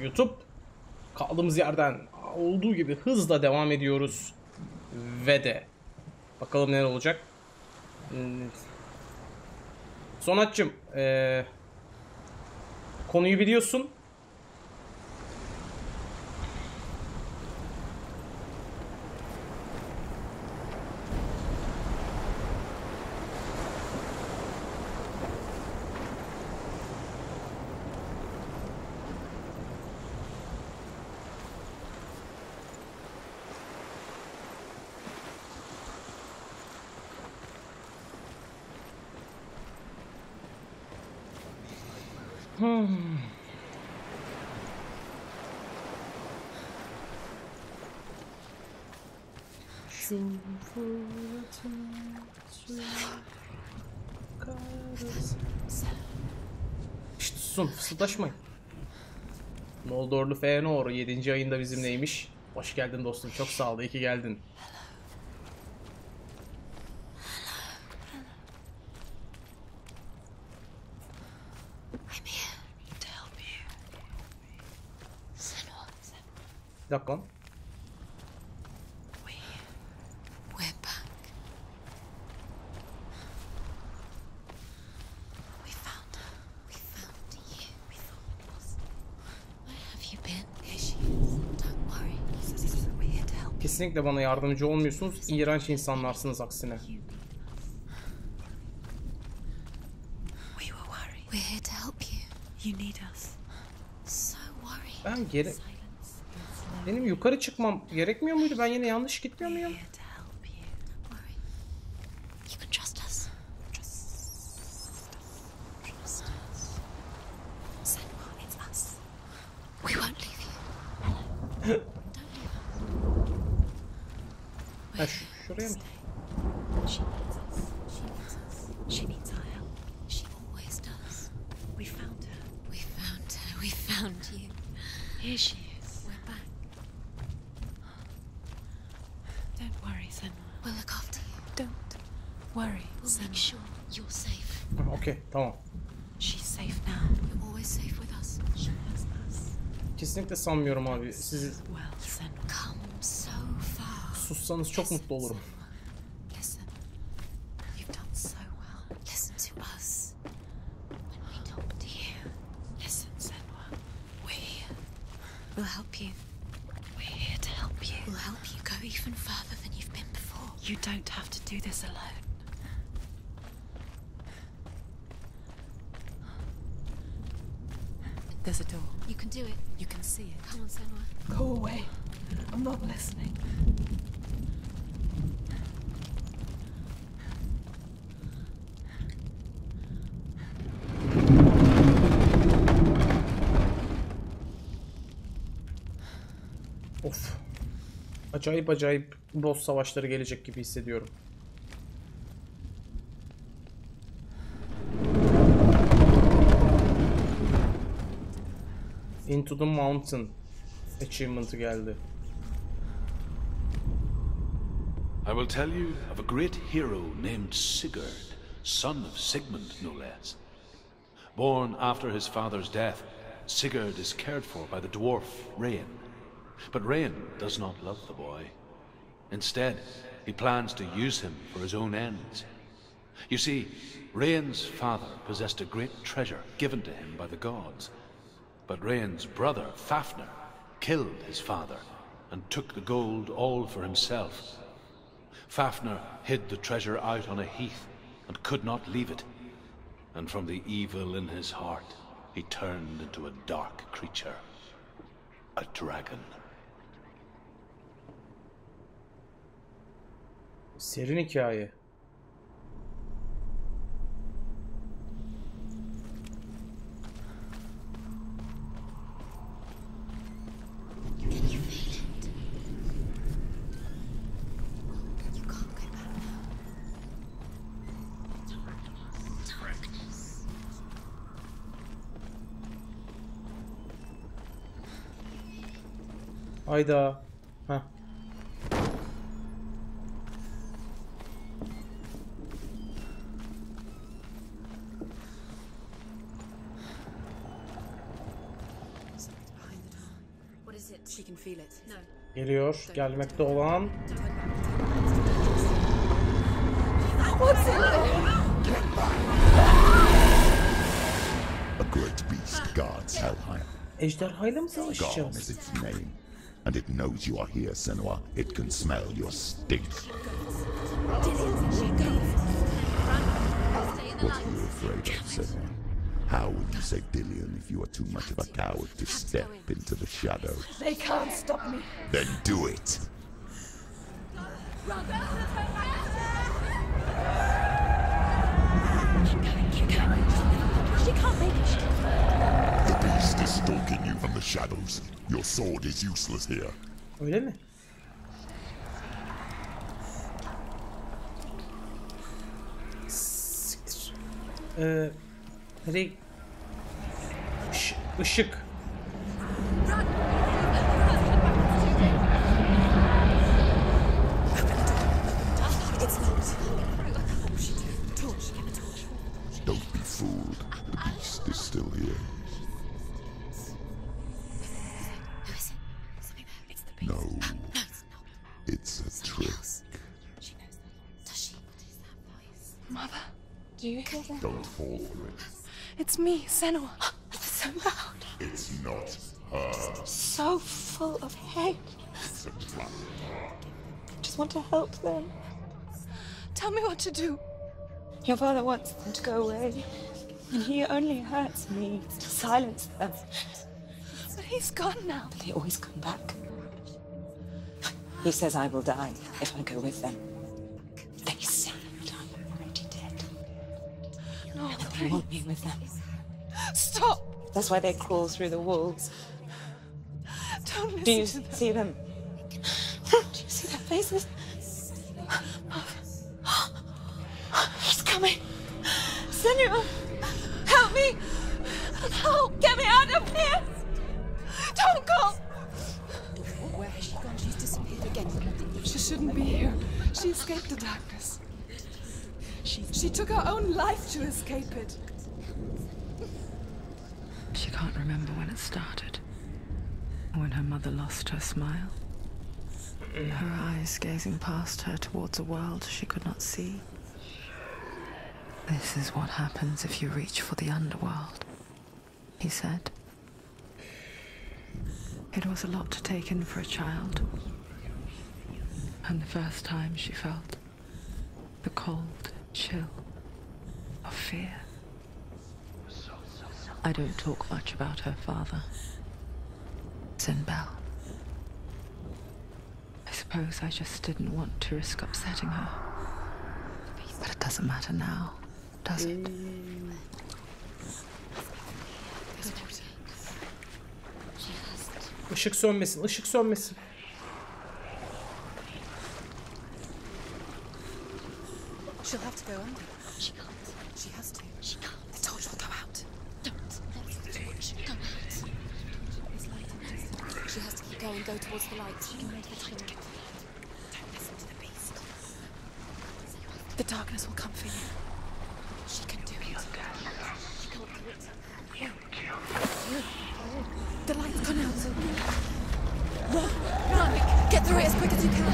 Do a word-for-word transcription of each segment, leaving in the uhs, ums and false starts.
YouTube. Kaldığımız yerden olduğu gibi hızla devam ediyoruz. Ve de bakalım neler olacak. Sonatçım, ee, konuyu biliyorsun. Şşt, susun, fısıldaşmayın. Noldorlu Fafnir yedinci ayında bizimleymiş. Hoş geldin dostum, çok sağ ol, iyi ki geldin. Bir dakika lan. Kesinlikle bana yardımcı olmuyorsunuz. İğrenç insanlarsınız aksine. Ben geri... Benim yukarı çıkmam gerekmiyor muydu? Ben yine yanlış gitmiyor muyum? Kesinlikle sanmıyorum abi. Sizi sussanız çok mutlu olurum. Acayip acayip boss savaşları gelecek gibi hissediyorum. Into the Mountain achievement'ı geldi. I will tell you of a great hero named Sigurd, son of Sigmund no less. Born after his father's death, Sigurd is cared for by the dwarf Rhaen. But Rhaen does not love the boy. Instead, he plans to use him for his own ends. You see, Rhaen's father possessed a great treasure given to him by the gods. But Rhaen's brother, Fafnir, killed his father and took the gold all for himself. Fafnir hid the treasure out on a heath and could not leave it. And from the evil in his heart, he turned into a dark creature. A dragon. Serin hikaye. Hayda. Heh. She can feel it. No. Geliyor, gelmekte olan. What's in there? A great beast guards Helheim. Ejderhayla mı savaşacağız? Is its name, and it knows you are here, Senua. It can smell your stink. What are you afraid of, Senua? How would you say Dillion if you are too much of a coward to step into the shadows? They can't stop me. Then do it. She can't make it. The beast is stalking you from the shadows. Your sword is useless here. Öyle mi? Ee, nereye? Iş, ışık. Don't be fooled. The beast is still here. Who is it? It's the beast. No. No, it's not. It's a trick. She knows that. Does she? What is that voice? Mother, do you hear that? Don't fall for it. It's me, Senua. It's so loud. It's not her. It's so full of hate. It's a trap. I just want to help them. Tell me what to do. Your father wants them to go away, and he only hurts me to silence them. But he's gone now. But they always come back. He says I will die if I go with them. They say that I'm already dead. No, they won't be with them. Stop! That's why they crawl through the walls. Don't listen. Do you to them. see them? Do you see their faces? Coming. Senua, help me! Help! Get me out of here! Don't go! Where has she gone? She's disappeared again. She shouldn't be here. She escaped the darkness. She, she took her own life to escape it. She can't remember when it started. When her mother lost her smile. Her eyes gazing past her towards a world she could not see. This is what happens if you reach for the underworld, he said. It was a lot to take in for a child. And the first time she felt the cold chill of fear. I don't talk much about her father, Zynbel. I suppose I just didn't want to risk upsetting her. But it doesn't matter now. Does it? Mm. Işık sönmesin, ışık sönmesin. She'll have to go under. She can't. She has to. She can't. I told her to go out. Don't. Go out. She has to keep going, go towards the light. She can make the time to get there. Don't listen to the beast. The darkness will come for you. She can do it. She can't do it. You. You. The light's gone out. Run. Run. Get through it as quick as you can.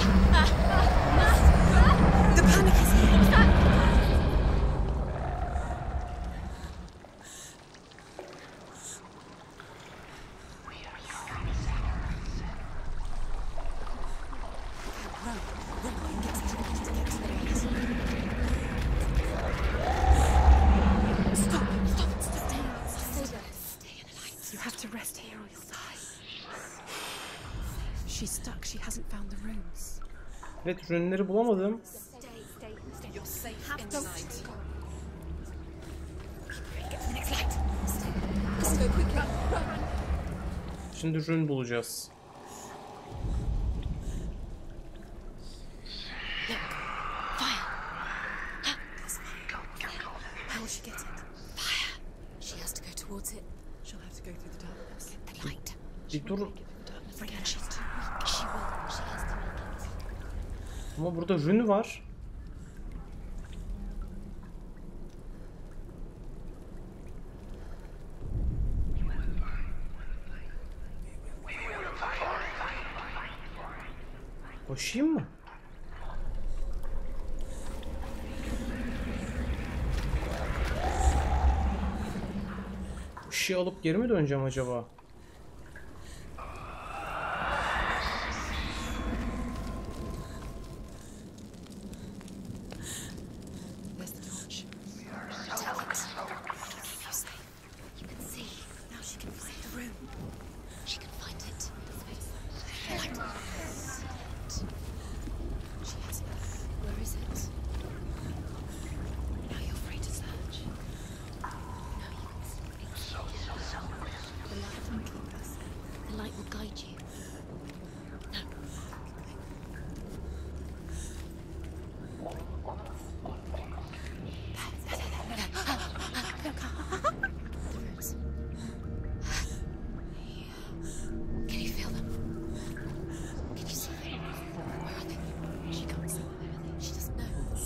The panic is here. Run. Run. Run. Get to the light. Get to the light. She's stuck. She hasn't found the runes. Evet, rünleri bulamadım. Şimdi rün bulacağız. Bir dur. Ama burada rünü var. Pushim? Bir şey alıp geri mi döneceğim acaba?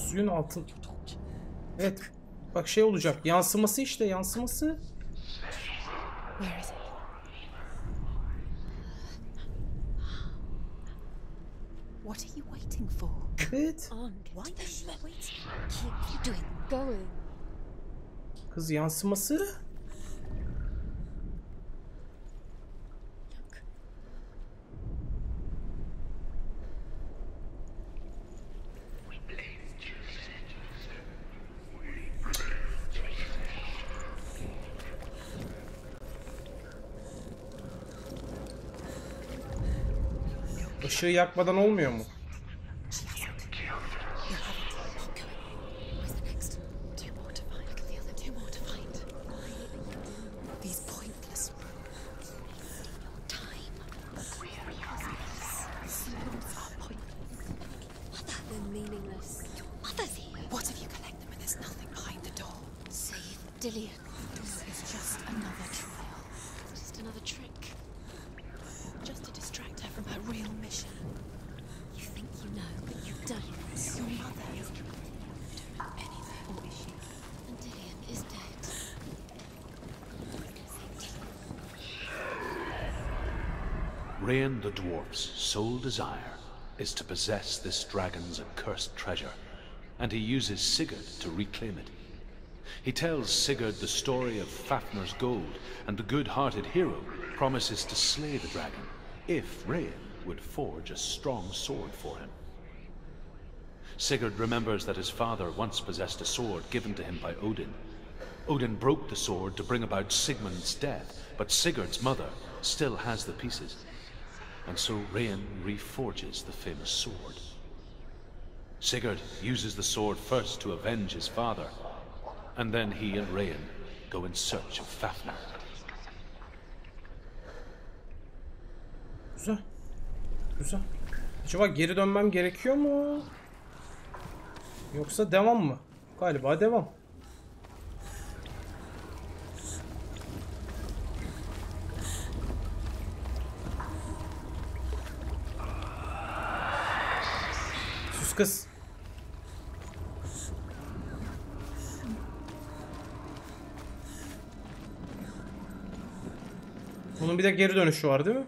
Suyun altın. Evet. Bak şey olacak. Yansıması işte. Yansıması. Evet. Kız yansıması. Işığı yakmadan olmuyor mu? Rhaen the Dwarf's sole desire is to possess this dragon's accursed treasure, and he uses Sigurd to reclaim it. He tells Sigurd the story of Fafnir's gold, and the good-hearted hero promises to slay the dragon if Rhaen would forge a strong sword for him. Sigurd remembers that his father once possessed a sword given to him by Odin. Odin broke the sword to bring about Sigmund's death, but Sigurd's mother still has the pieces. And so Rhaen reforges the famous sword. Sigurd uses the sword first to avenge his father, and then he and Rhaen go in search of Fafnir. Güzel. Güzel. Acaba geri dönmem gerekiyor mu? Yoksa devam mı? Galiba devam. Kız. Bunun bir de geri dönüşü var değil mi?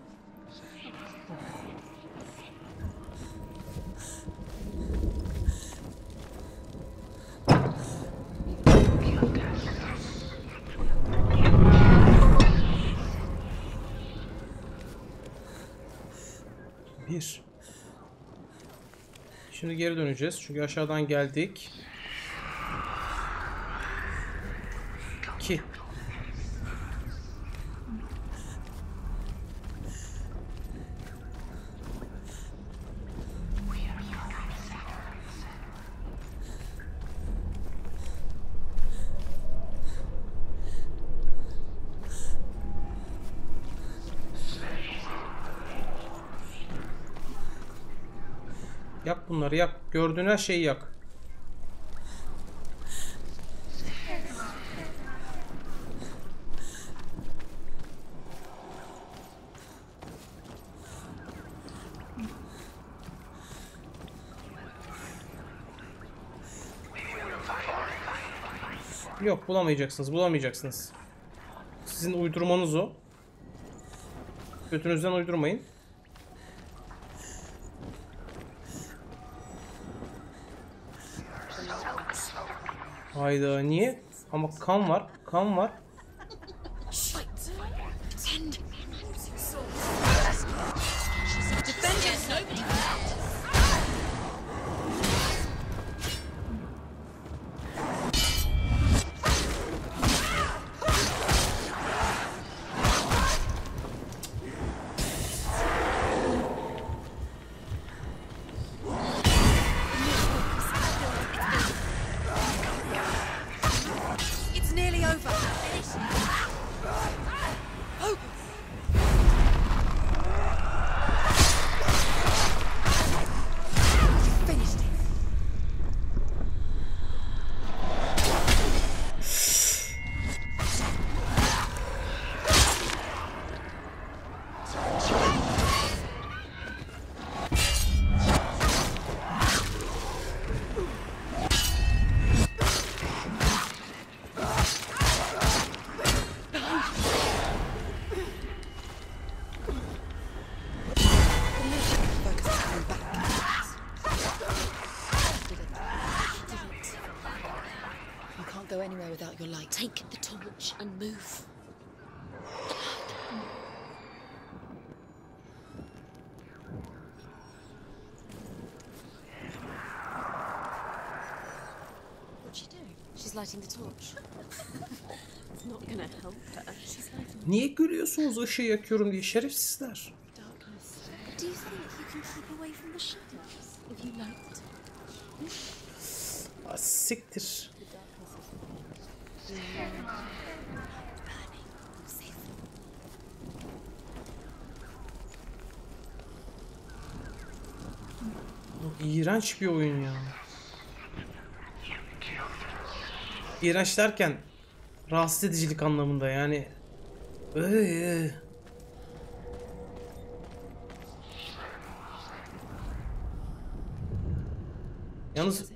Bir. Şimdi geri döneceğiz çünkü aşağıdan geldik. İki. Yak bunları yak. Gördüğün her şeyi yak. Yok, bulamayacaksınız. Bulamayacaksınız. Sizin uydurmanız o. Götünüzden uydurmayın. Hayda niye? Ama kan var, kan var. Your light. Take the torch and move. What's she doing? She's lighting the torch. It's not gonna help her. She's lighting. Niye görüyorsunuz ışığı yakıyorum diye şerefsizler? Do you think you can keep away from the shadows if you light? Ah, siktir. İğrenç bir oyun ya. İğrenç derken rahatsız edicilik anlamında yani. Ee. Yalnız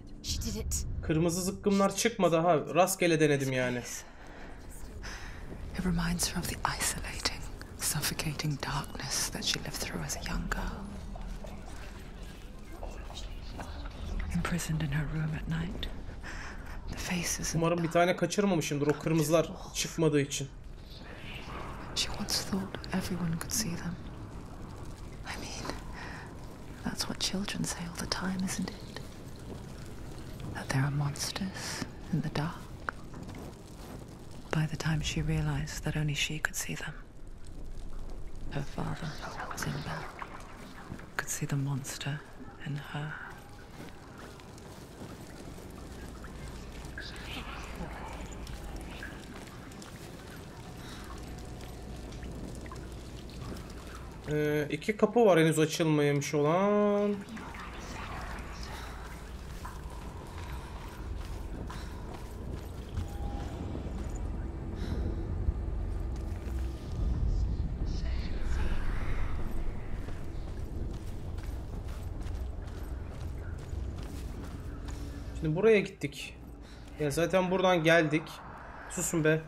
kırmızı zıkkımlar çıkmadı ha. Rastgele denedim yani. It reminds her of the isolating, suffocating darkness that she lived through as a young girl. Imprisoned in her room at night. The faces. Umarım bir tane kaçırmamışımdır o kırmızılar çıkmadığı için. She once thought everyone could see them. I mean, that's what children say all the time, isn't it? That there are monsters in the dark. By the time she realized that only she could see them, her father, Zynbel, could see the monster in her. Ee, iki kapı var henüz açılmamış olan. Buraya gittik. Ya zaten buradan geldik. Susun be.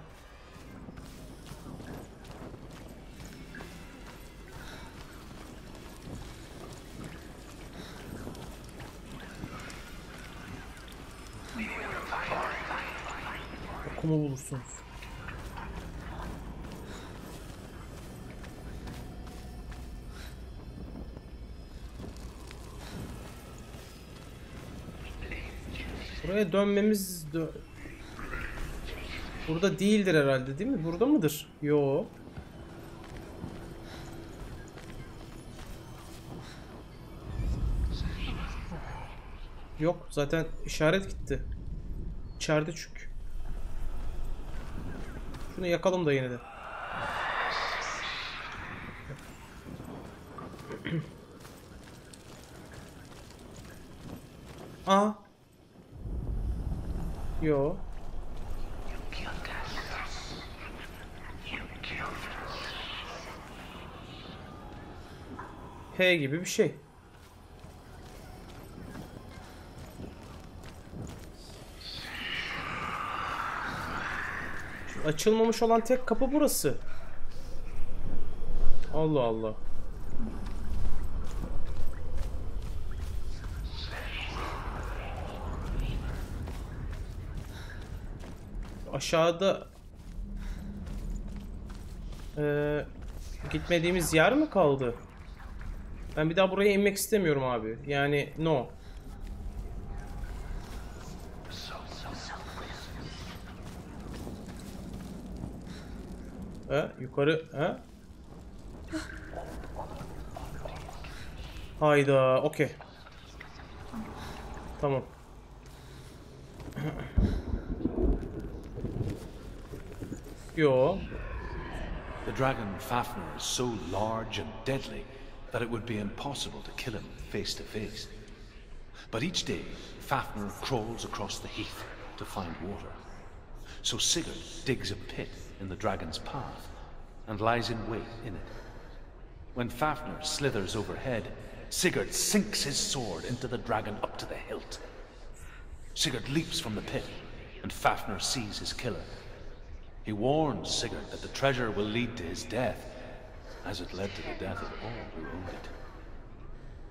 Okumu bulursunuz. Buraya dönmemiz dö burada değildir herhalde, değil mi? Burada mıdır? Yo. Yok, zaten işaret gitti. İçeride çünkü. Şunu yakalım da yine de. Aa. Yo. H gibi bir şey. Şu açılmamış olan tek kapı burası. Allah Allah. aşağıda ee, gitmediğimiz yer mi kaldı? Ben bir daha buraya inmek istemiyorum abi. Yani no. Ha, yukarı ha? Hayda, okey. Tamam. Yo. The dragon Fafnir is so large and deadly that it would be impossible to kill him face to face. But each day, Fafnir crawls across the heath to find water. So Sigurd digs a pit in the dragon's path and lies in wait in it. When Fafnir slithers overhead, Sigurd sinks his sword into the dragon up to the hilt. Sigurd leaps from the pit, and Fafnir sees his killer. He warns Sigurd that the treasure will lead to his death, as it led to the death of all who owned it.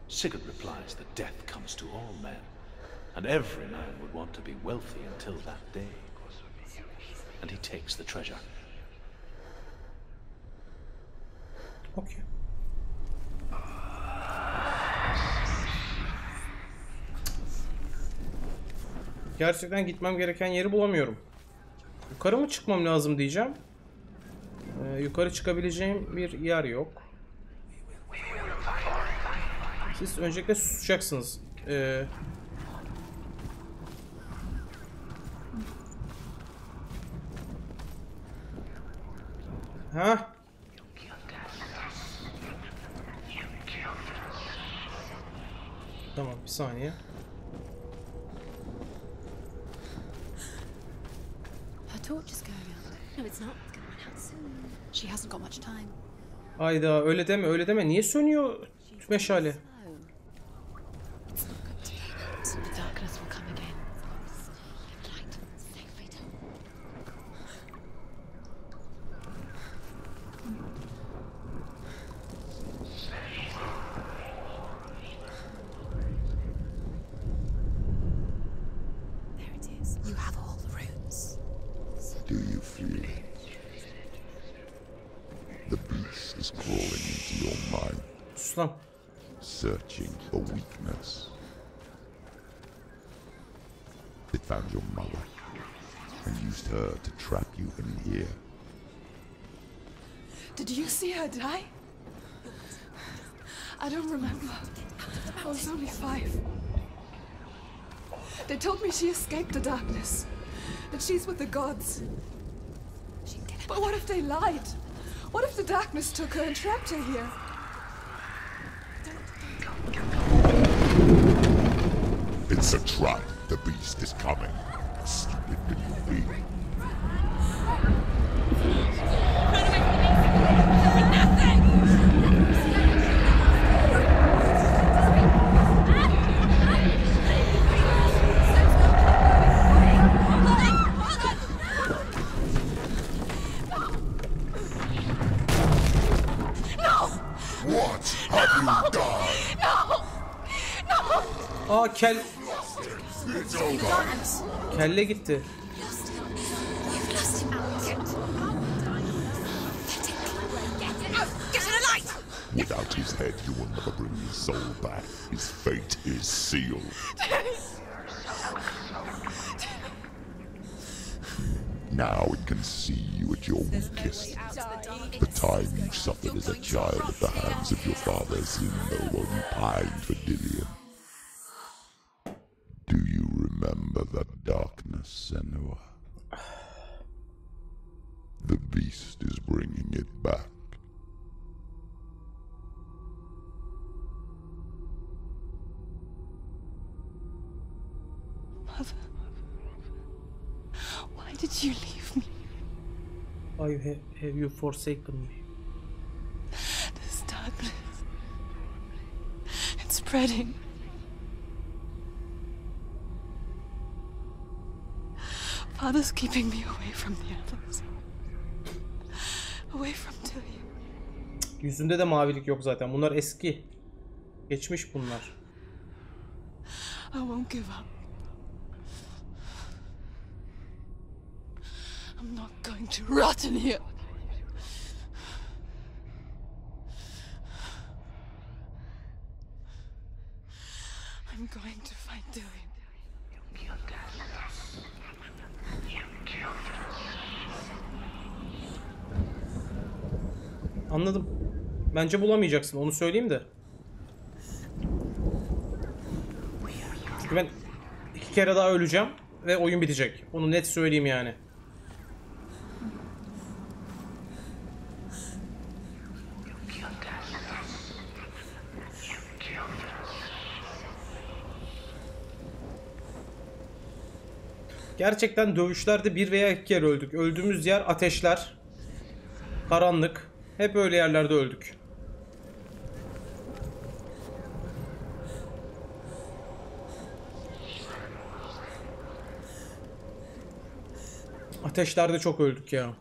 Sigurd replies that death comes to all men, and every man would want to be wealthy until that day. And he takes the treasure. Okay. Gerçekten gitmem gereken yeri bulamıyorum. Yukarı mı çıkmam lazım diyeceğim. Ee, yukarı çıkabileceğim bir yer yok. Siz öncelikle susacaksınız. Ee, ha? Tamam, bir saniye. Hayda, öyle deme, öyle deme. Niye sönüyor meşale? Die? I don't remember. I was only five. They told me she escaped the darkness, that she's with the gods. But what if they lied? What if the darkness took her and trapped her here? It's a trap. The beast is coming. Stupid little thing. Kel... Kelle gitti. Without his head you will never bring his soul back. His fate is sealed. Now it can see you at your weakest. The time you suffered as a child at the hands of your father Zynbel while you pined for Dillion. Do you remember that darkness, Senua? The beast is bringing it back. Mother, why did you leave me? Why have, have you forsaken me? This darkness, it's spreading. Father's keeping me away from the others. Away from Dillion. Yüzünde de mavilik yok zaten. Bunlar eski. Geçmiş bunlar. I won't give up. I'm not going to rot in here. I'm going to find Dillion. You killed us. You killed us. Anladım. Bence bulamayacaksın. Onu söyleyeyim de. Çünkü ben iki kere daha öleceğim ve oyun bitecek. Onu net söyleyeyim yani. Gerçekten dövüşlerde bir veya iki kere öldük. Öldüğümüz yer ateşler, karanlık. Hep öyle yerlerde öldük. Ateşlerde çok öldük ya.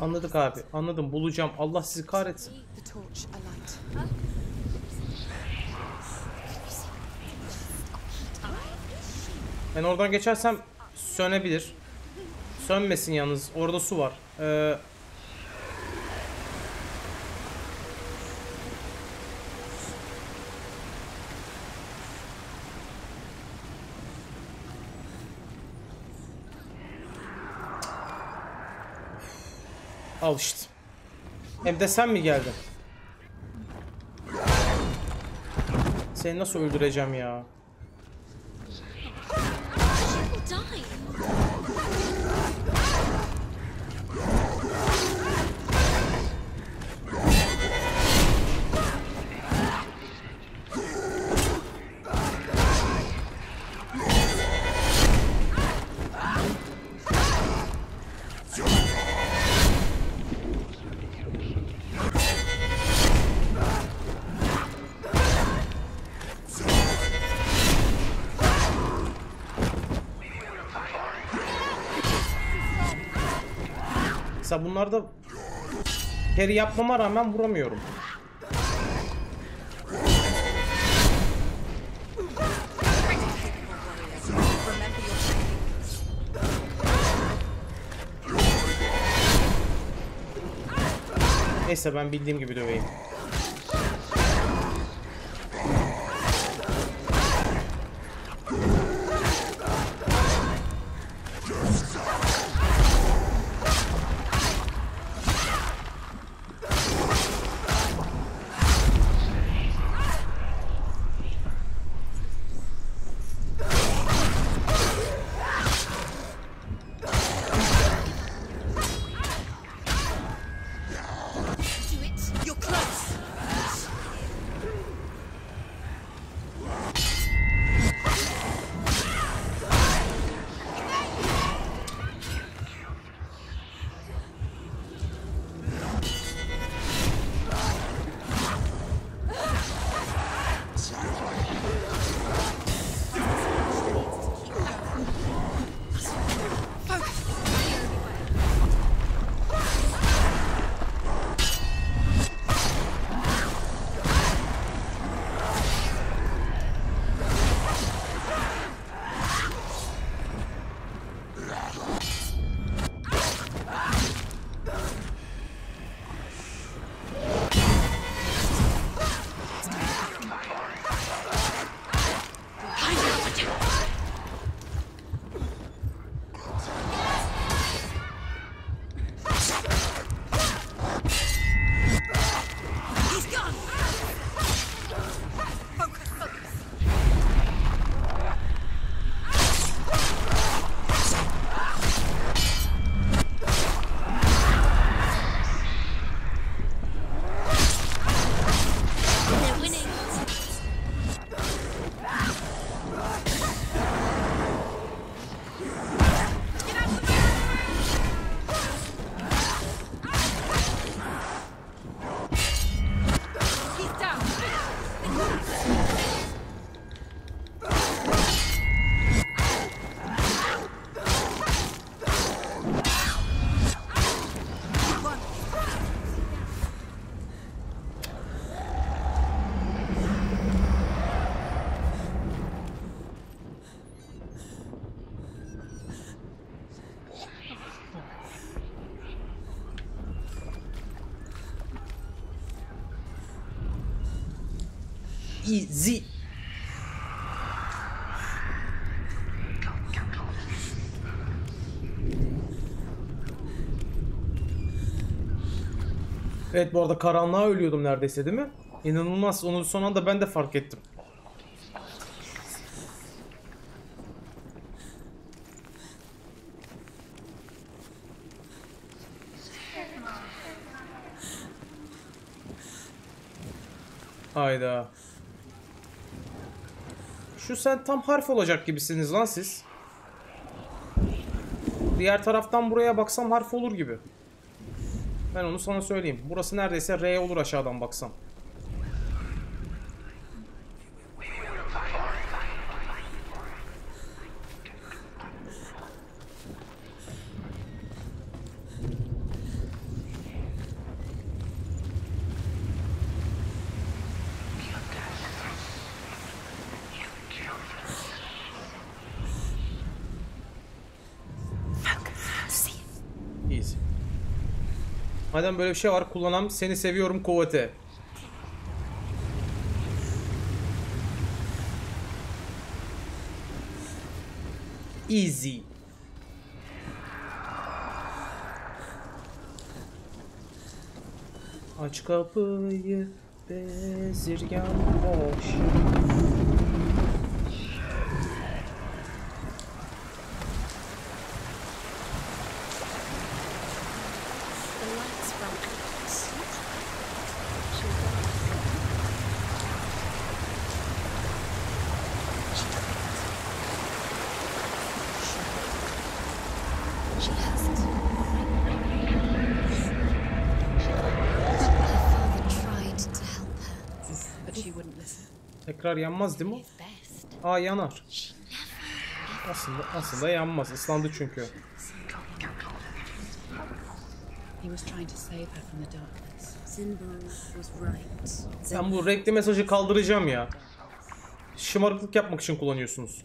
Anladık abi, anladım, bulacağım. Allah sizi kahretsin. Ben oradan geçersem sönebilir. Sönmesin yalnız, orada su var. Ee... Al işte. Hem de sen mi geldin? Seni nasıl öldüreceğim ya? Bunlar da peri yapmama rağmen vuramıyorum. Neyse ben bildiğim gibi döveyim. You're close. easy. Evet, bu arada karanlığa ölüyordum neredeyse, değil mi? İnanılmaz, onu son anda ben de fark ettim. Hayda. Şu sen tam harf olacak gibisiniz lan siz. Diğer taraftan buraya baksam harf olur gibi. Ben onu sana söyleyeyim. Burası neredeyse R olur aşağıdan baksam. Madem böyle bir şey var, kullanam. Seni seviyorum Kovate. Easy. Aç kapıyı bezirgen boş. Tekrar yanmaz değil mi? Aa, yanar. Aslında aslında yanmaz. Islandı çünkü. Ben bu renkli mesajı kaldıracağım ya. Şımarıklık yapmak için kullanıyorsunuz.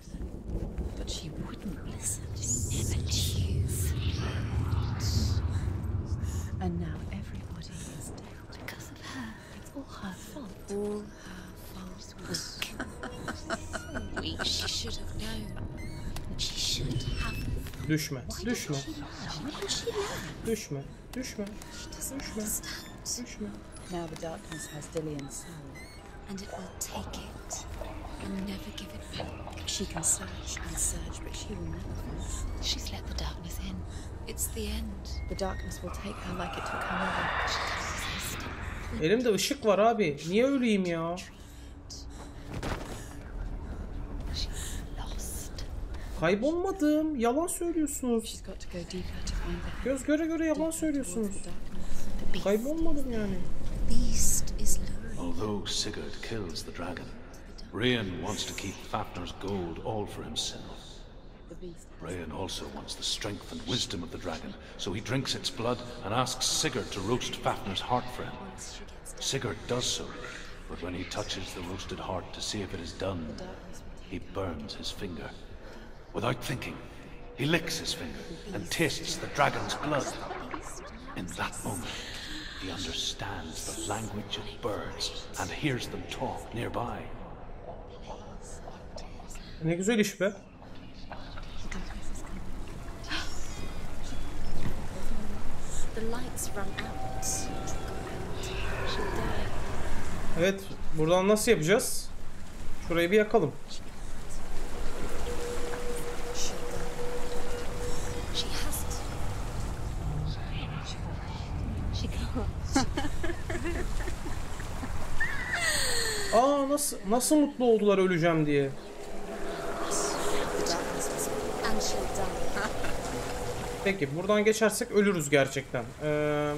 Düşme, düşme, düşme, düşme, düşme, düşme. Now the darkness has Dillion's soul, and it will take it and never give it back. She can search and search, but she will never find. She's let the darkness in. It's the end. The darkness will take her like it took her mother. Elimde ışık var abi. Niye öleyim ya? Kaybolmadım. Yalan söylüyorsunuz. Göz göre göre yalan söylüyorsunuz. Kaybolmadım yani. Although Sigurd kills the dragon, Rhaen wants to keep Fafnir's gold all for himself. Rhaen also wants the strength and wisdom of the dragon, so he drinks its blood and asks Sigurd to roast Fafnir's heart for him. Sigurd does so, but when he touches the roasted heart to see if it is done, he burns his finger. Without thinking, he licks his finger and tastes the dragon's blood. In that moment, he understands the language of birds and hears them talk nearby. Ne güzel iş be. Evet, buradan nasıl yapacağız? Şurayı bir yakalım. Aa, nasıl nasıl mutlu oldular öleceğim diye. Peki buradan geçersek ölürüz gerçekten. Ee...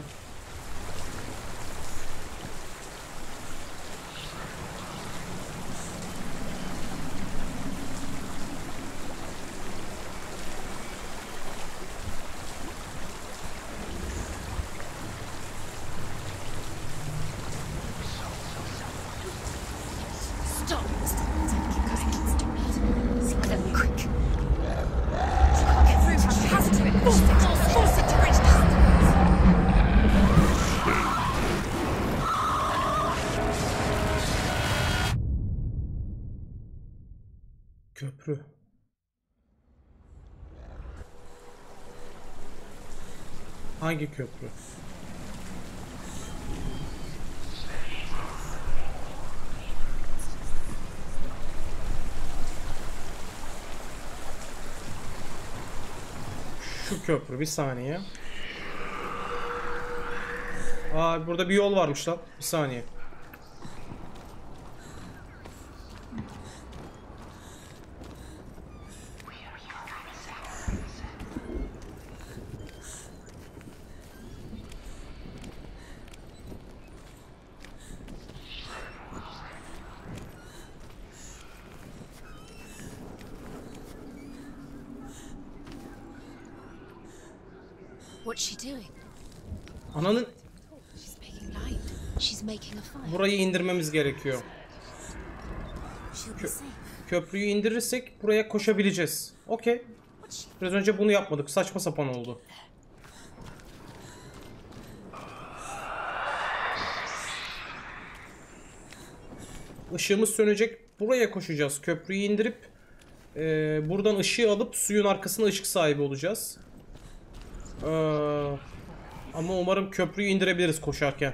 Hangi köprü? Şu köprü, bir saniye. Aa, burada bir yol varmış lan. Bir saniye. Ananın... Burayı indirmemiz gerekiyor. Kö köprüyü indirirsek buraya koşabileceğiz. Okey. Biraz önce bunu yapmadık. Saçma sapan oldu. Işığımız sönecek. Buraya koşacağız. Köprüyü indirip e, buradan ışığı alıp suyun arkasına ışık sahibi olacağız. Eee... Ama umarım köprüyü indirebiliriz koşarken.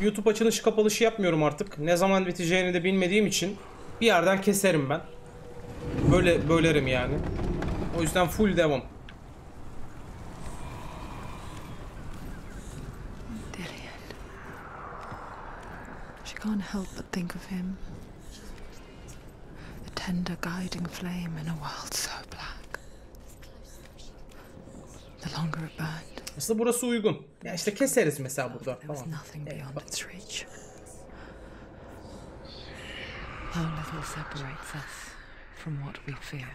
YouTube açılışı kapalışı yapmıyorum artık. Ne zaman biteceğini de bilmediğim için bir yerden keserim ben. Böyle bölerim yani. O yüzden full devam. Dillion. She can't help but think of him. A tender guiding flame in a world so black. The longer it burned. Aslında burası uygun. Ya işte keseriz mesela burada. Tamam. From what we fear.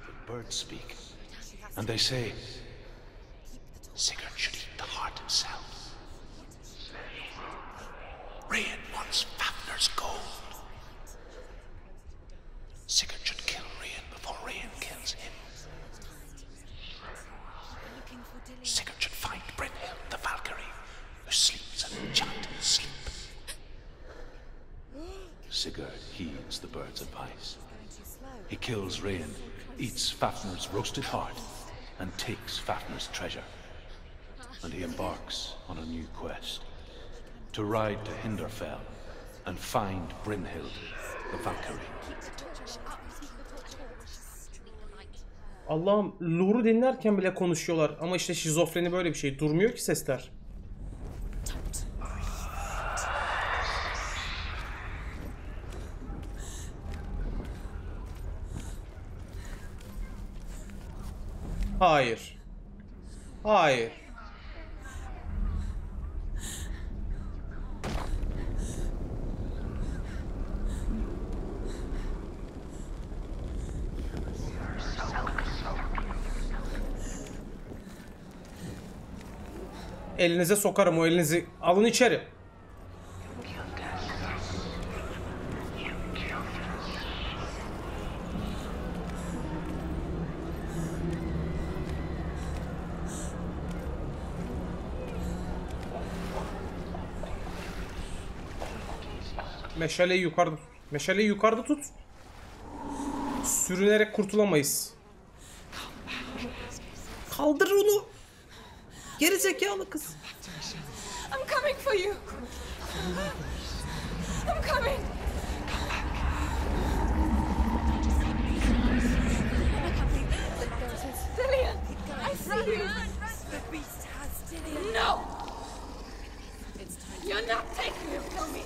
The birds speak, and they say, Sigurd should eat the heart himself. Rhaen wants Fafnir's gold. Sigurd should kill Rhaen before Rhaen kills him. Sigurd should find Brynhild, the Valkyrie, who sleeps an enchanted sleep. Sigurd heeds the bird's advice. He kills Rhaen, eats Fafnir's roasted heart, and takes Fafnir's treasure. And he embarks on a new quest, to ride to Hinderfell and find Brynhild, the Valkyrie. Allah'ım, lore'u dinlerken bile konuşuyorlar ama işte şizofreni böyle bir şey, durmuyor ki sesler. Hayır. Hayır. Elinize sokarım o elinizi. Alın içeri. Meşaleyi yukarıda tut. Meşaleyi yukarıda tut. sürünerek kurtulamayız. Kaldır onu. Geri zekalı kız. I'm coming for you. I'm coming. Dillion, I see you. The beast has Dillion. No. You're not taking him from me.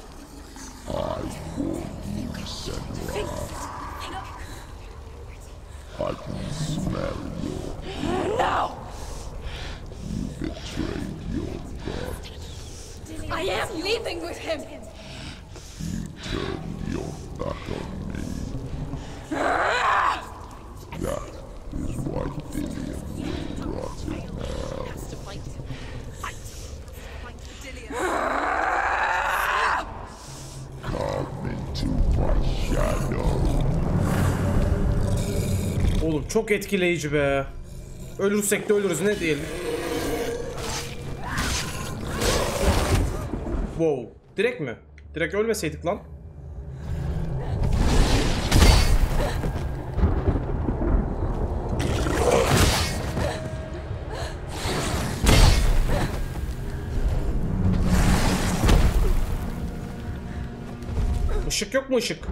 I warn you, Senua. I can smell your... No! You betrayed your god. I am leaving with him! You turned your back on me. That is why Dillion will rot in hell. Come into my shadow. Oğlum çok etkileyici be. Ölürsek de ölürüz, ne diyelim. Wow. Direkt mi? Direkt ölmeseydik lan. Işık yok mu, ışık?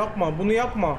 Yapma, bunu yapma.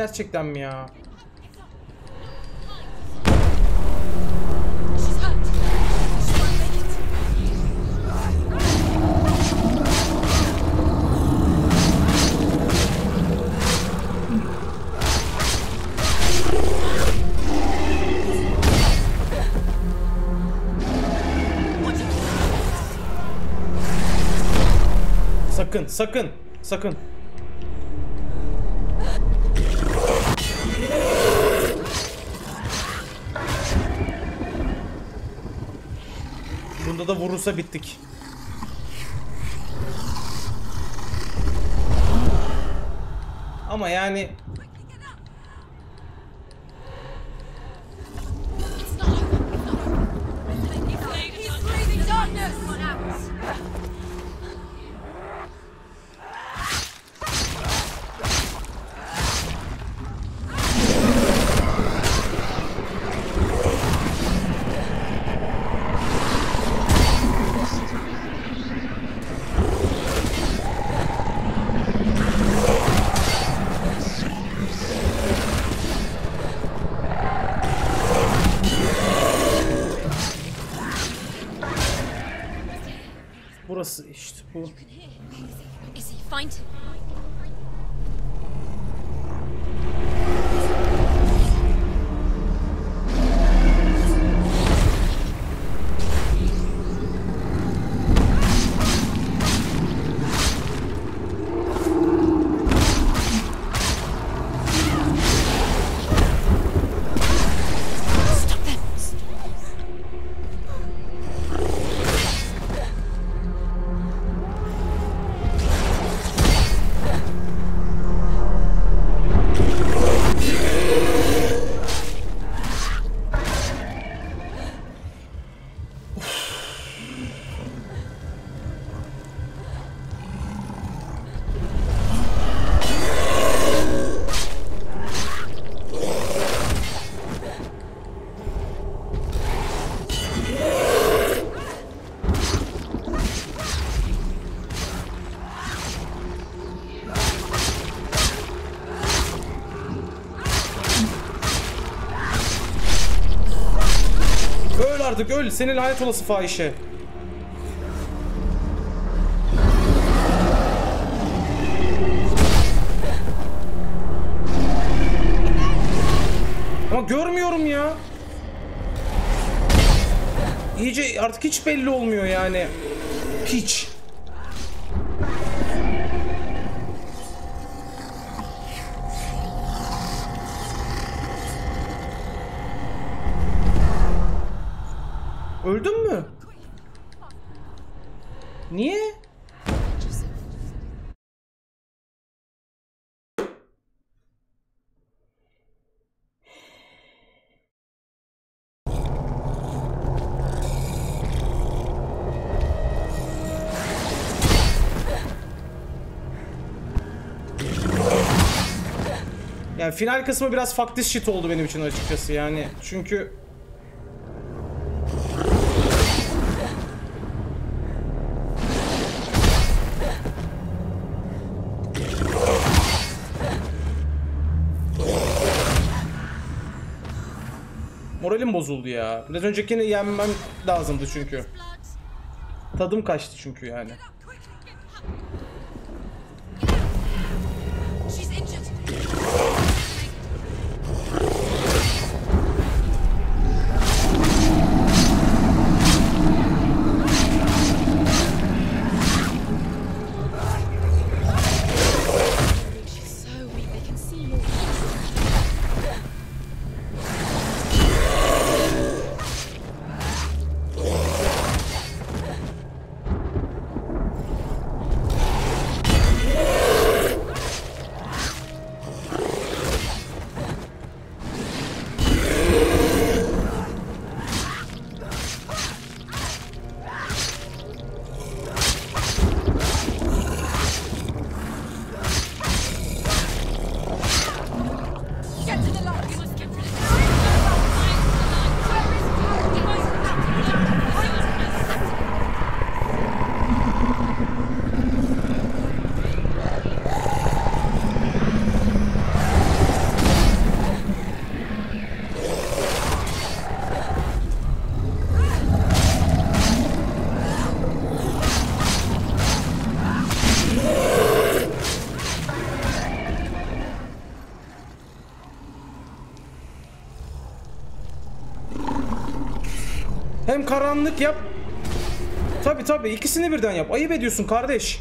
Gerçekten mi ya? Sakın, sakın, sakın. Bunda da vurursa bittik. Ama yani burası işte bu. Artık öl, senin lanet olası fahişe. Ama görmüyorum ya. İyice artık hiç belli olmuyor yani. Hiç. Öldün mü? Niye? Yani final kısmı biraz fuck this shit oldu benim için açıkçası yani. Çünkü moralim bozuldu ya. Biraz öncekini yenmem lazımdı çünkü. Tadım kaçtı çünkü yani. Hem karanlık yap. Tabi tabi ikisini birden yap. Ayıp ediyorsun kardeş.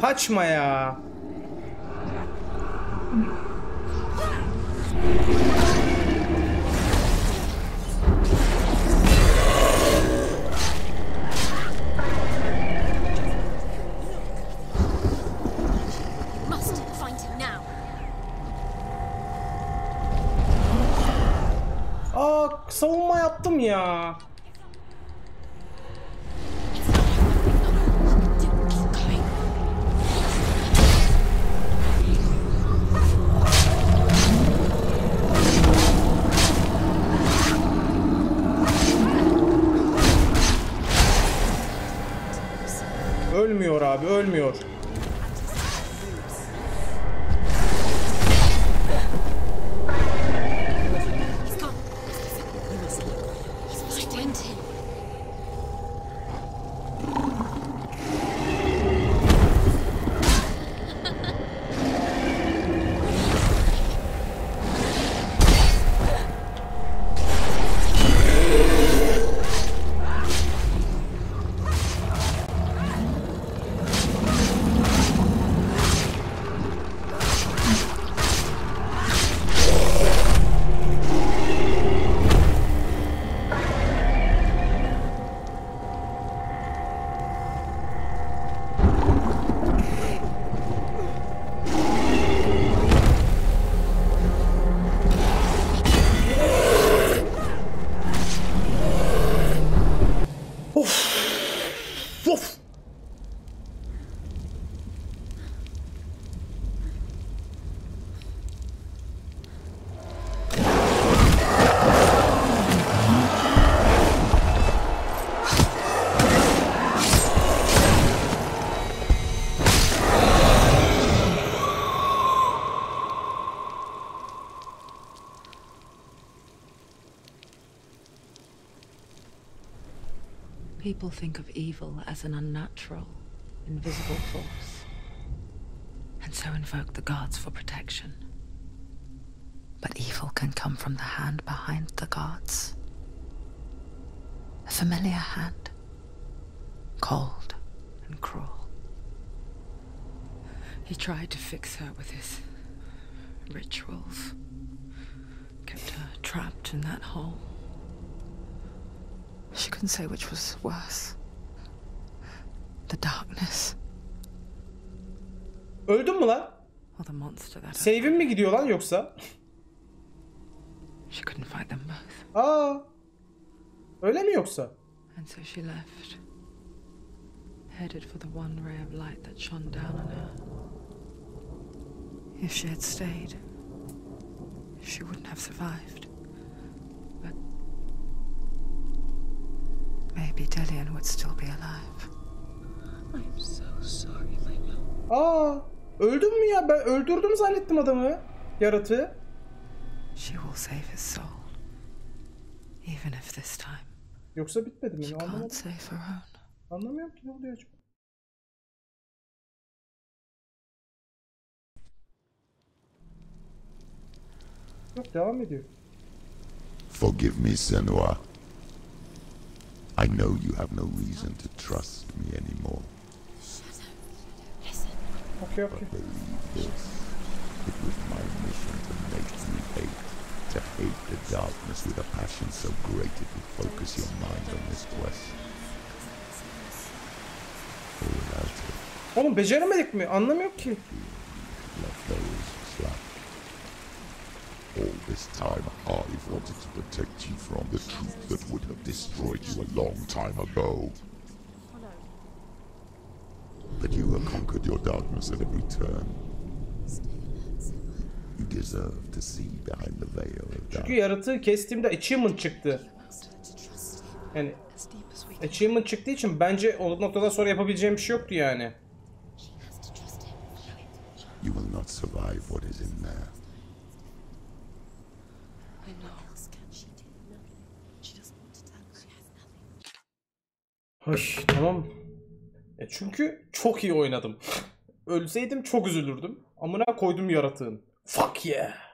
Kaçma ya. Aa, savunma yaptım ya. Ölmüyor abi, ölmüyor. People think of evil as an unnatural, invisible force, and so invoke the gods for protection. But evil can come from the hand behind the gods. A familiar hand, cold and cruel. He tried to fix her with his rituals, kept her trapped in that hole. She couldn't say which was worse. The darkness. Öldün mü lan? Or the monster that. Save'in mi gidiyor lan yoksa? She couldn't find them both. Aa. Öyle mi yoksa? And so she left. Headed for the one ray of light that shone down on her. If she had stayed, she wouldn't have survived. Maybe Dillion would still be alive. I'm so sorry, my love. Aa, öldün mü ya? Ben öldürdüm zannettim adamı, yaratığı. She will save his soul. Even if this time. Yoksa bitmedi mi? Anlamadım. Anlamıyorum ki ne oluyor acaba? Yok, devam ediyor. Forgive me, Senua. I know you have no reason to trust me anymore. Okay, okay. But believe this. It was my mission to make you hate. To hate the darkness with a passion so great it would focus your mind on this quest. All about it. Oğlum beceremedik mi? Anlamıyorum ki. Left those slack. All this time I've wanted to protect you from the truth that would have destroyed you a long time ago. But you have conquered your darkness at every turn. You deserve to see behind the veil of darkness. Çünkü yaratığı kestiğimde achievement çıktı. Yani achievement çıktığı için bence o noktadan sonra yapabileceğim bir şey yoktu yani. You will not survive what is in there. Hoş, tamam. E çünkü çok iyi oynadım. Ölseydim çok üzülürdüm. Amına koydum yaratığın. Fuck yeah.